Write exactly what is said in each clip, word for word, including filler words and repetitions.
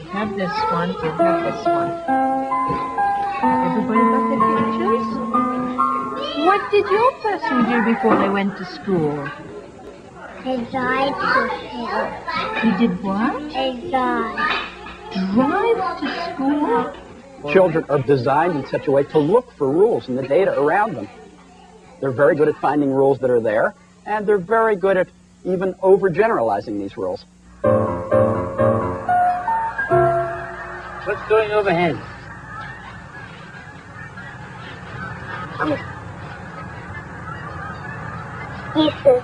Have this one, you have this one. Everybody got their pictures? What did your person do before they went to school? They drive to school. You did what? They drive. Drive to school? Children are designed in such a way to look for rules in the data around them. They're very good at finding rules that are there, and they're very good at even overgeneralizing these rules. What's going overhead? Pieces.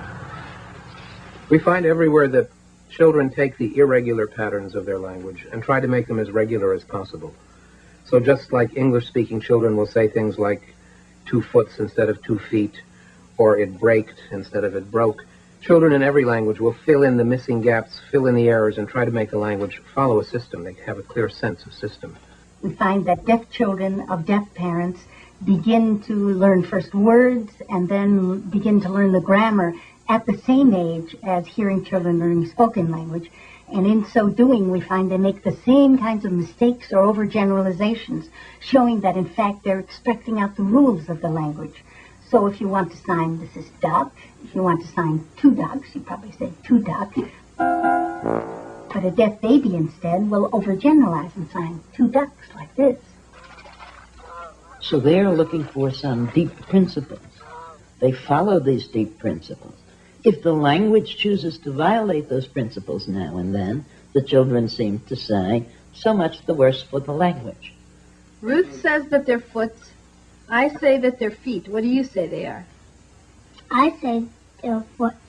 We find everywhere that children take the irregular patterns of their language and try to make them as regular as possible. So just like English-speaking children will say things like two foots instead of two feet, or it braked instead of it broke, children in every language will fill in the missing gaps, fill in the errors, and try to make the language follow a system. They have a clear sense of system. We find that deaf children of deaf parents begin to learn first words and then begin to learn the grammar at the same age as hearing children learning spoken language. And in so doing, we find they make the same kinds of mistakes or overgeneralizations, showing that, in fact, they're extracting out the rules of the language. So if you want to sign, this is duck. If you want to sign two ducks, you probably say two duck. But a deaf baby instead will overgeneralize and sign two ducks like this. So they are looking for some deep principles. They follow these deep principles. If the language chooses to violate those principles now and then, the children seem to say, so much the worse for the language. Ruth says that they're foots. I say that they're feet. What do you say they are? I say they're foots.